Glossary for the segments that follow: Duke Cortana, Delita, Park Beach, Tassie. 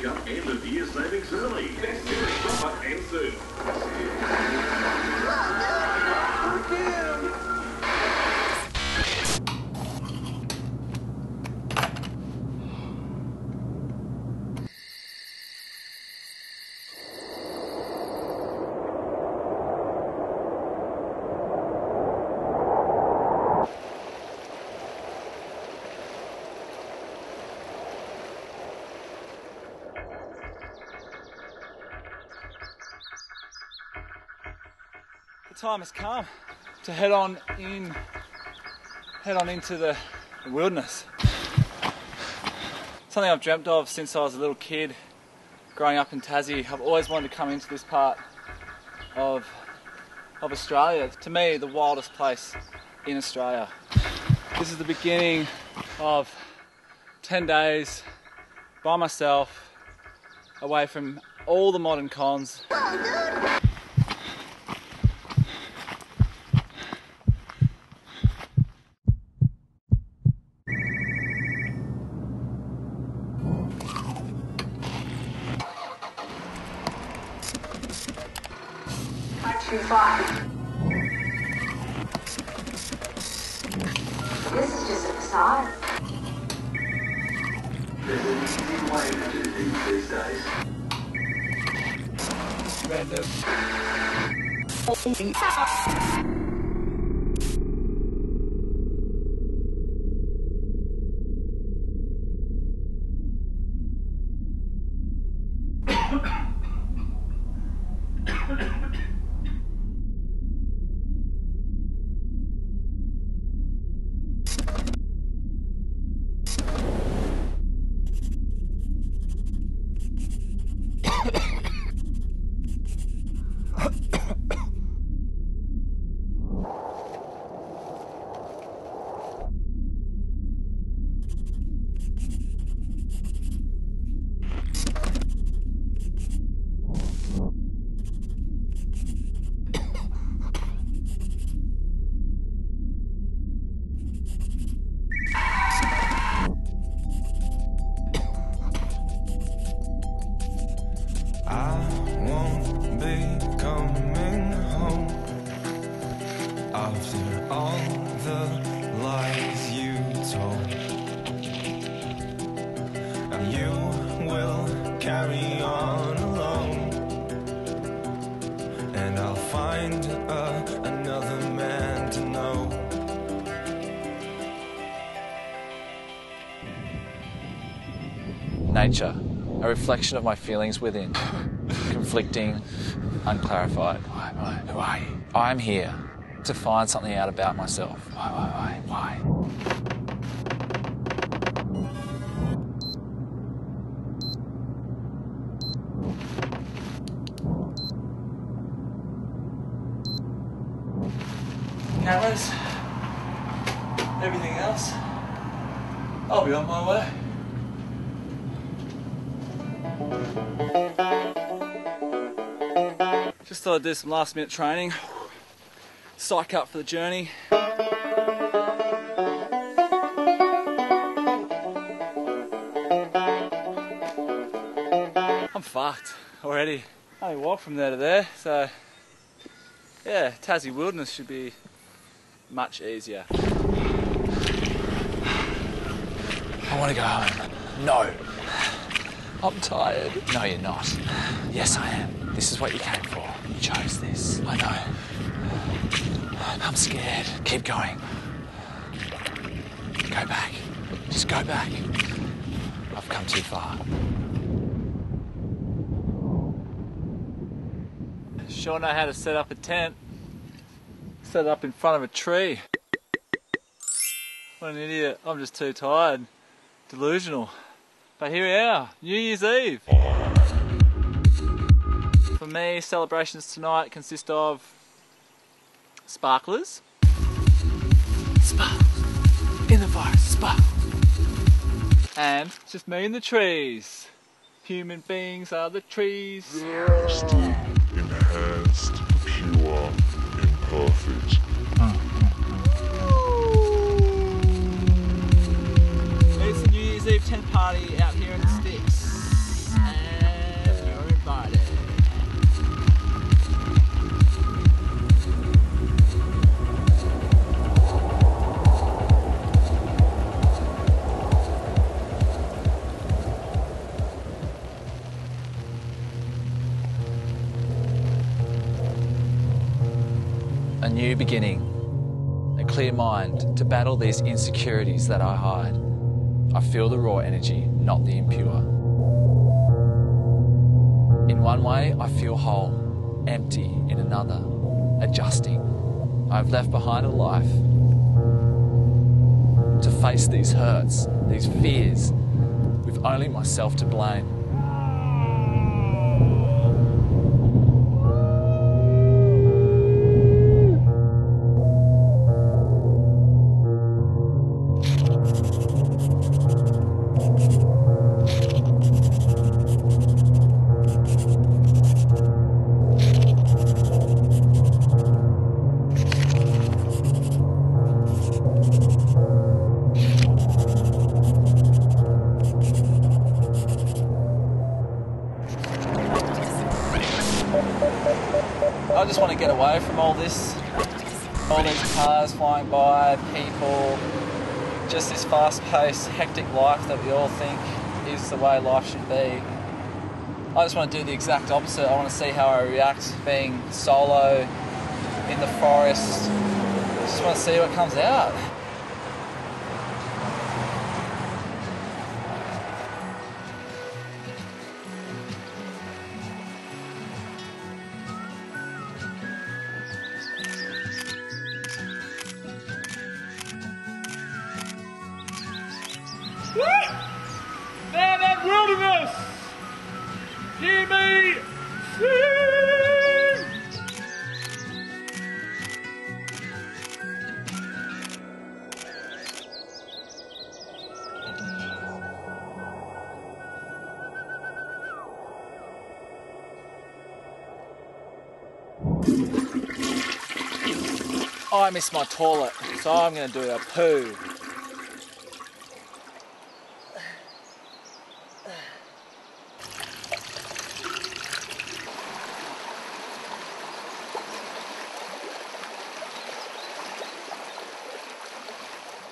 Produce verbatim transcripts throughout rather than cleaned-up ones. coming up and the deer savings early. Best in the summer and soon. Time has come to head on in, head on into the wilderness. Something I've dreamt of since I was a little kid, growing up in Tassie. I've always wanted to come into this part of of Australia. To me, the wildest place in Australia. This is the beginning of ten days by myself, away from all the modern cons. This is just a facade. There's an easy way to do things these days. Random. Nature, a reflection of my feelings within, conflicting, unclarified. Why, why, who are you? I'm here to find something out about myself. Why, why, why, why? Cameras, everything else, I'll be on my way. Just thought I'd do some last minute training, psych up for the journey. I'm fucked already. I only walked from there to there, so yeah, Tassie wilderness should be much easier. I want to go home. No. I'm tired. No, you're not. Yes, I am. This is what you came for. You chose this. I know. I'm scared. Keep going. Go back. Just go back. I've come too far. Sure know how to set up a tent. Set it up in front of a tree. What an idiot. I'm just too tired. Delusional. But here we are, New Year's Eve. For me, celebrations tonight consist of sparklers. Sparkles in the forest, sparkles. And it's just me and the trees. Human beings are the trees. Still enhanced, pure, imperfect. It's a New Year's Eve tent party out here in the sticks. new beginning, a clear mind to battle these insecurities that I hide. I feel the raw energy, not the impure. In one way, I feel whole, empty in another, adjusting. I've left behind a life to face these hurts, these fears, with only myself to blame. I just want to get away from all this, all these cars flying by, people, just this fast-paced, hectic life that we all think is the way life should be. I just want to do the exact opposite. I want to see how I react being solo in the forest. I just want to see what comes out. Man, that wilderness! Jimmy C! I missed my toilet, so I'm going to do a poo.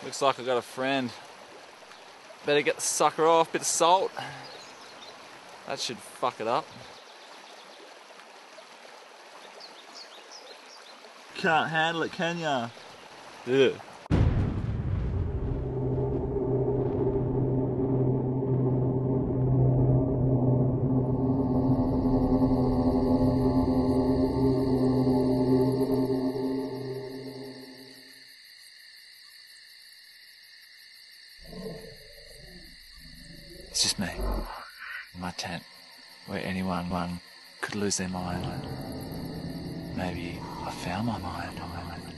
Looks like I got a friend. Better get the sucker off, bit of salt. That should fuck it up. Can't handle it, can ya? Yeah. It's just me, in my tent, where anyone one could lose their mind. Maybe I found my mind on my island.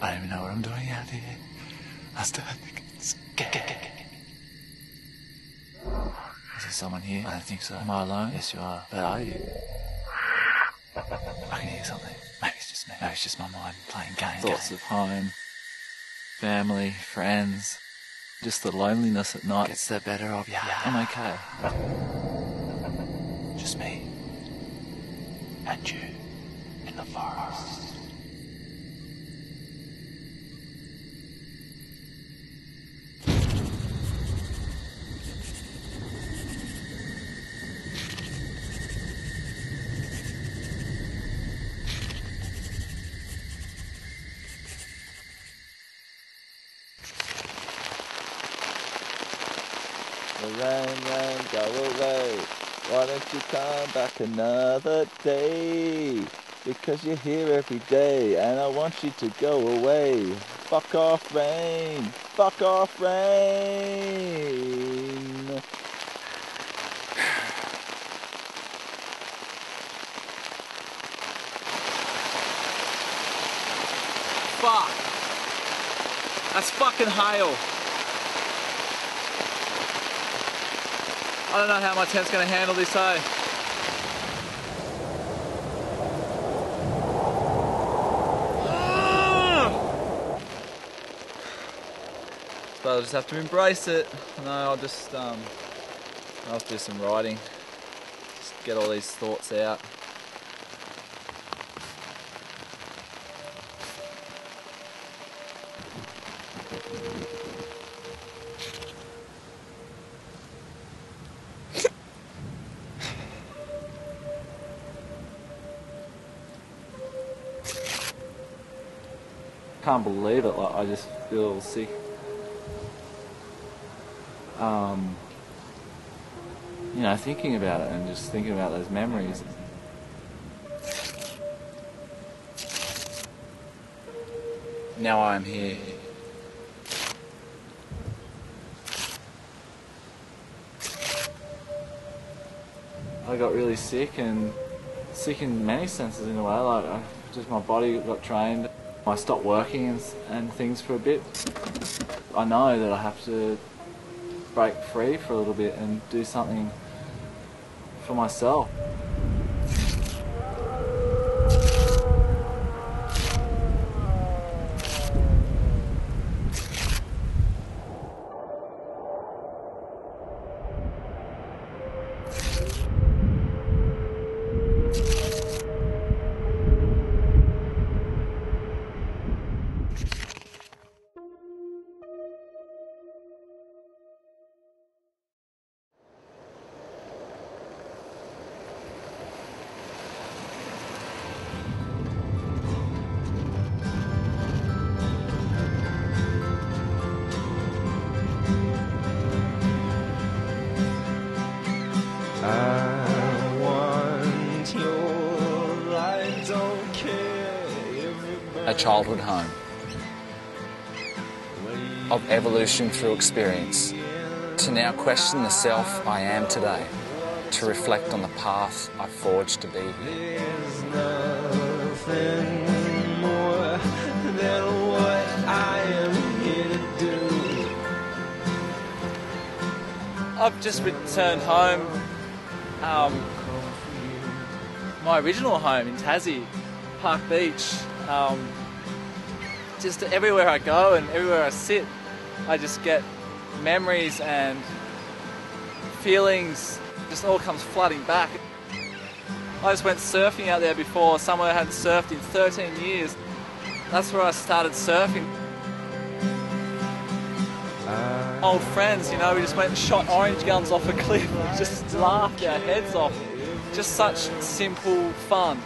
I don't even know what I'm doing out here. I still think it's scary. Is there someone here? I don't think so. Am I alone? Yes, you are. But are you? I can hear something. Maybe it's just me. Maybe it's just my mind playing games. Thoughts game. Of home, family, friends. Just the loneliness at night gets the better of you. Yeah. I'm okay. Just me and you in the forest. Rain, rain, go away. Why don't you come back another day? Because you're here every day and I want you to go away. Fuck off, rain. Fuck off, rain. Fuck. That's fucking hail. I don't know how my tent's going to handle this, hey. Ah! But I'll just have to embrace it. No, I'll just, um, I'll do some writing. Just get all these thoughts out. can't believe it. Like, I just feel sick. Um, you know, thinking about it and just thinking about those memories. Now I am here. I got really sick, and sick in many senses in a way, like I, just my body got trained. I stopped working and, and things for a bit. I know that I have to break free for a little bit and do something for myself. A childhood home of evolution through experience, to now question the self I am today, to reflect on the path I forged to be here. I've just returned home, um, my original home in Tassie, Park Beach. Um, just everywhere I go and everywhere I sit, I just get memories and feelings, just all comes flooding back. I just went surfing out there before, somewhere I hadn't surfed in thirteen years. That's where I started surfing. Old friends, you know, we just went and shot orange guns off a cliff, we just laughed our heads off. Just such simple fun.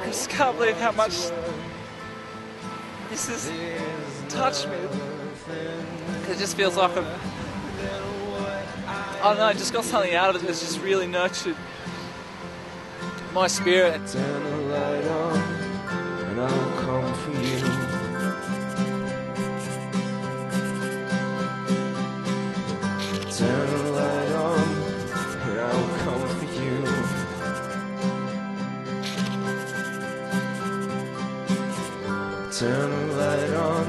I just can't believe how much this has touched me. It just feels like I've, I don't know, I just got something out of it that's just really nurtured my spirit. I'll come for you. Turn the light on,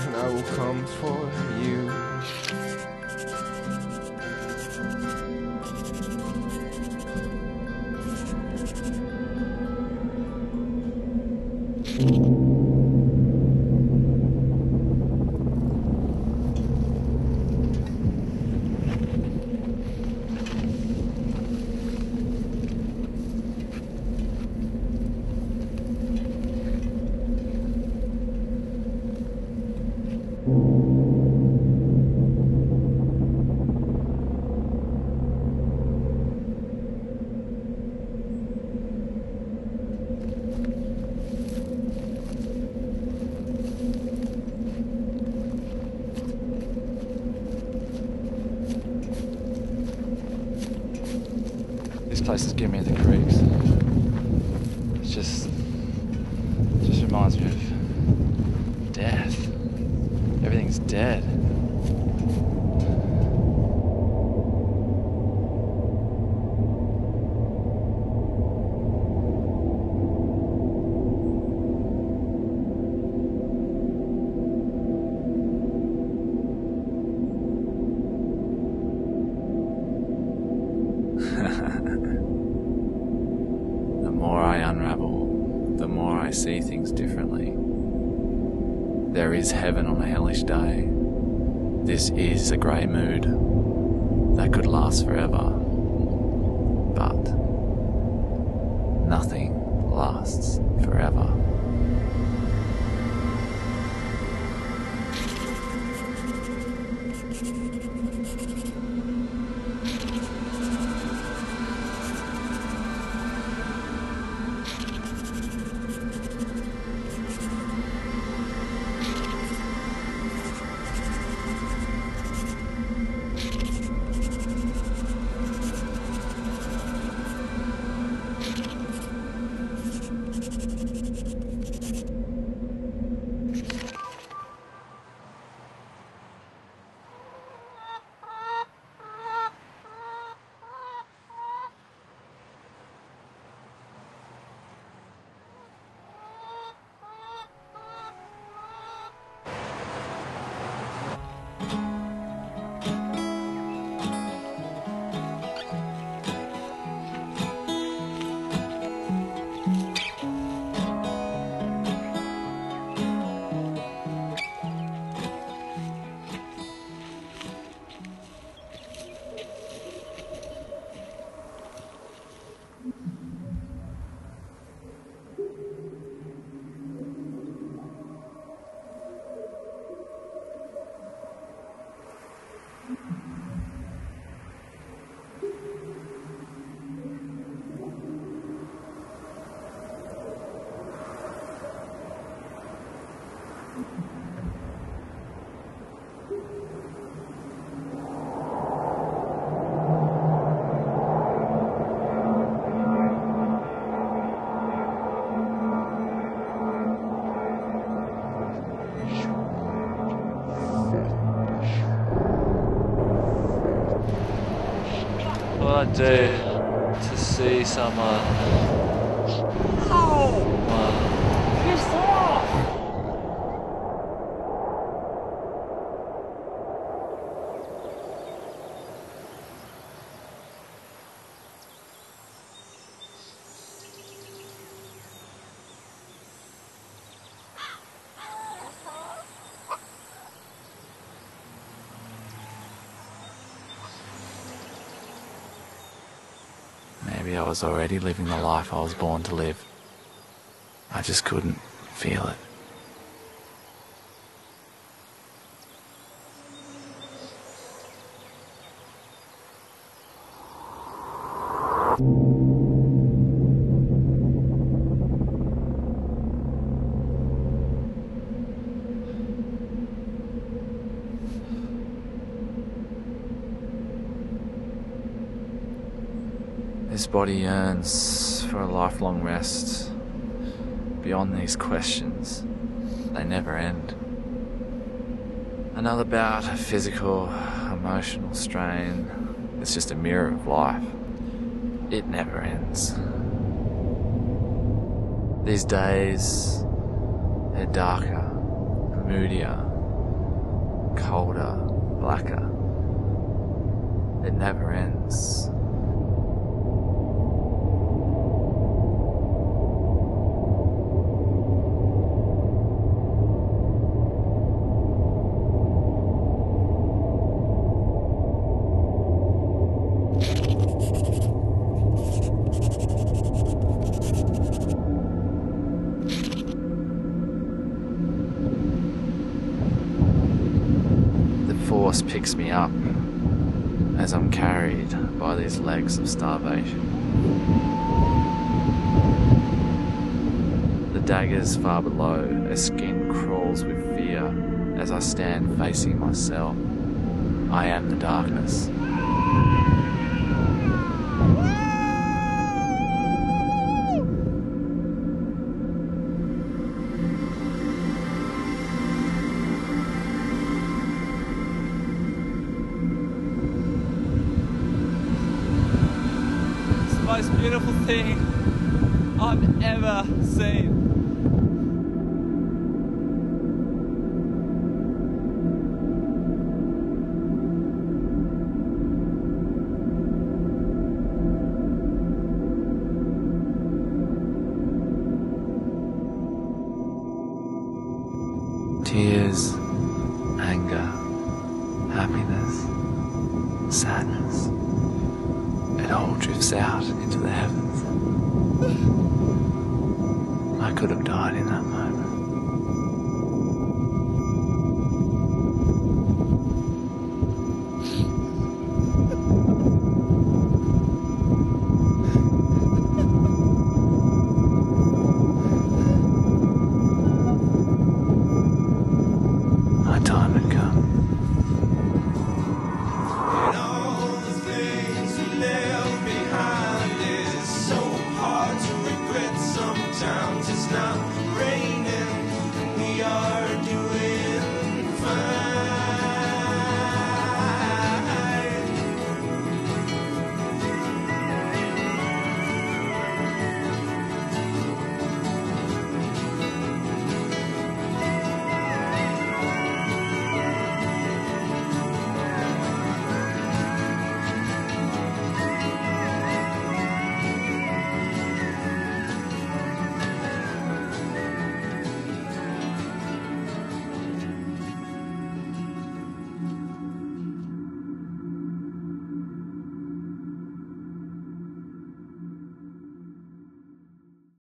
and I'll come for you. Turn the light on, and I will come for you. Places give me the creeps. It just, it just reminds me of death. Everything's dead. See things differently. There is heaven on a hellish day. This is a grey mood that could last forever, but nothing lasts forever. fun day to see some uh, oh, uh you're Maybe I was already living the life I was born to live. I just couldn't feel it. This body yearns for a lifelong rest. Beyond these questions, they never end. Another bout of physical, emotional strain. It's just a mirror of life. It never ends. These days, they're darker, moodier, colder, blacker. It never ends. Force picks me up as I'm carried by these legs of starvation. The daggers far below, as skin crawls with fear as I stand facing myself. I am the darkness. Most beautiful thing I've ever seen. Tears, anger, happiness, sadness. It all drifts out into the heavens. I could have died in that moment. My time had come. Now